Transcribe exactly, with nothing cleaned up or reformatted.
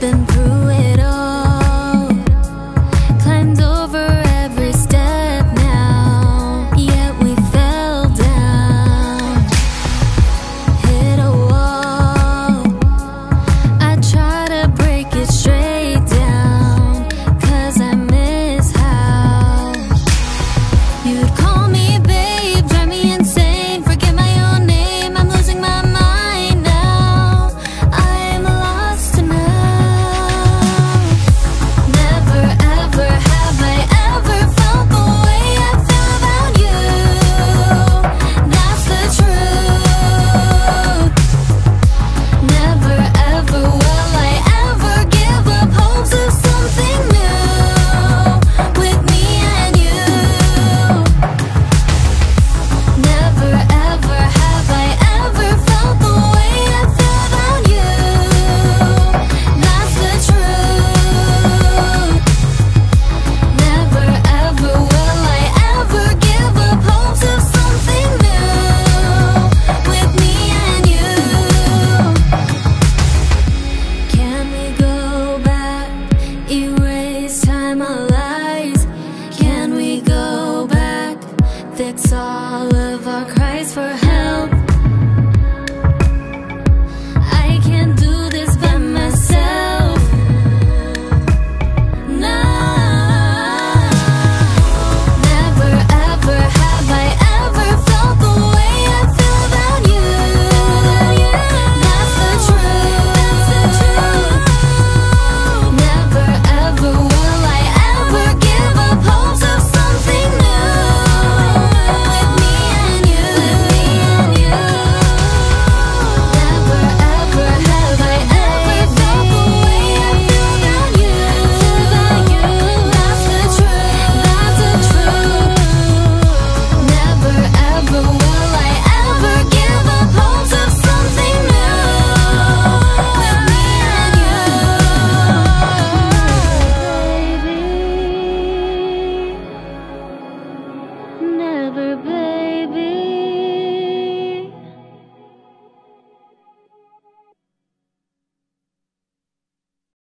been through